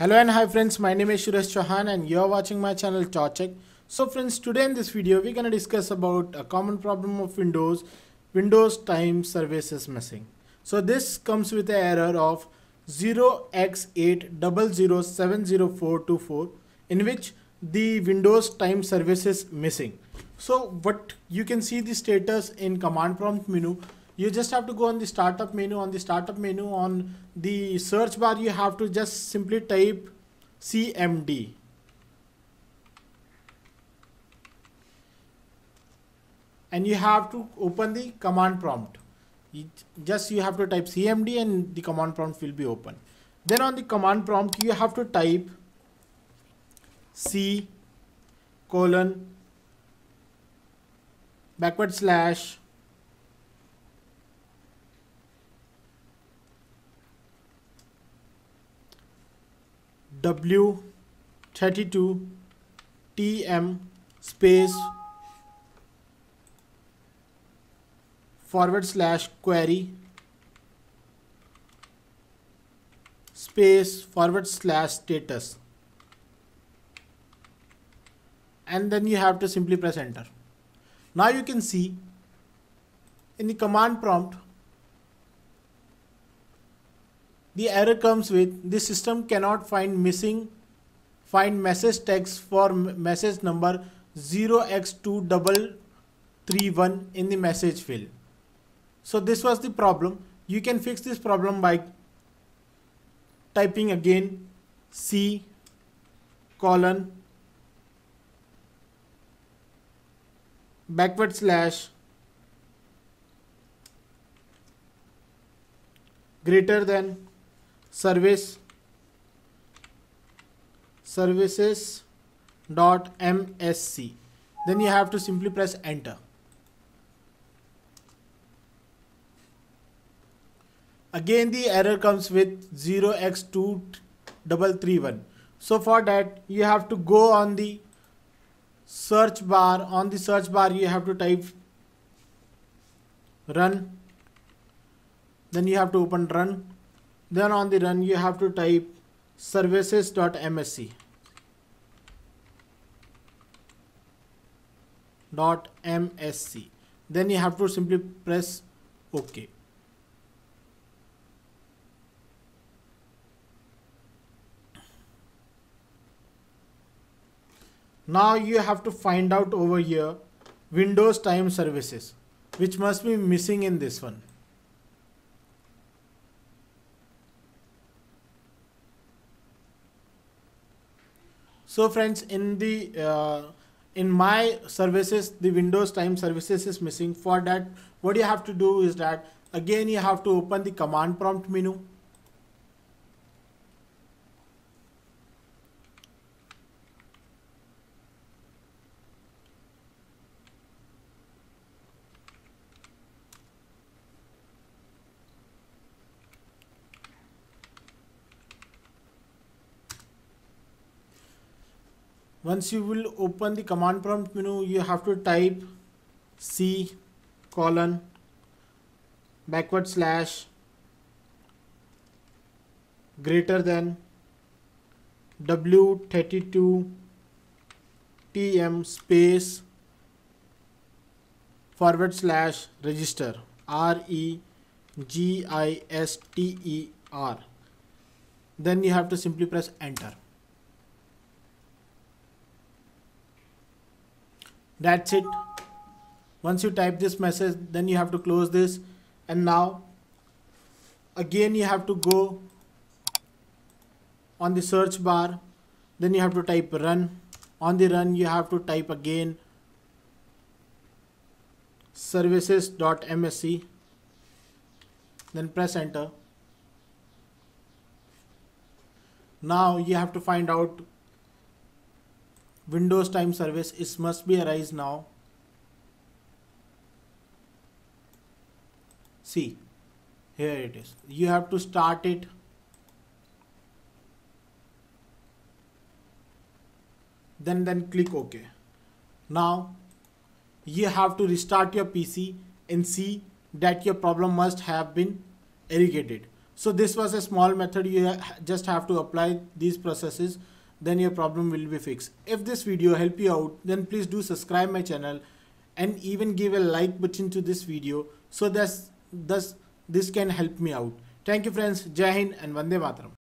Hello and hi friends, my name is Shuresh Chauhan and you are watching my channel ChawCheck. So friends, today in this video we are going to discuss about a common problem of Windows Time Service is missing. So this comes with the error of 0x80070424 in which the Windows Time Service is missing. So what you can see the status in command prompt menu. You just have to go on the startup menu. On the startup menu, on the search bar, you have to just simply type CMD. And you have to open the command prompt. You have to type CMD and the command prompt will be open. Then on the command prompt, you have to type C:\\. w32tm /query/forward slash status, and then you have to simply press enter. Now you can see in the command prompt the error comes with the system cannot find message text for message number 0x2331 in the message field. So this was the problem. You can fix this problem by typing again C:\services.msc, then you have to simply press enter. Again the error comes with 0x2331. So for that you have to go on the search bar. On the search bar you have to type run, then you have to open run. Then on the run you have to type services.msc, then you have to simply press OK. Now you have to find out over here Windows Time Services, which must be missing in this one. So friends, in my services, the Windows Time Services is missing. For that, what you have to do is that again you have to open the command prompt menu. Once you will open the command prompt menu, you have to type C:\w32tm /register register, then you have to simply press enter. That's it. Once you type this message, then you have to close this, and now again you have to go on the search bar, then you have to type run. On the run you have to type again services.msc, then press enter. Now you have to find out Windows Time Service must be arise now. See, here it is. You have to start it. Then click OK. Now you have to restart your PC and see that your problem must have been eradicated. So this was a small method. You just have to apply these processes, then your problem will be fixed. If this video helped you out, then please do subscribe my channel and even give a like button to this video, so that this can help me out. Thank you friends. Jai Hind and Vande Mataram.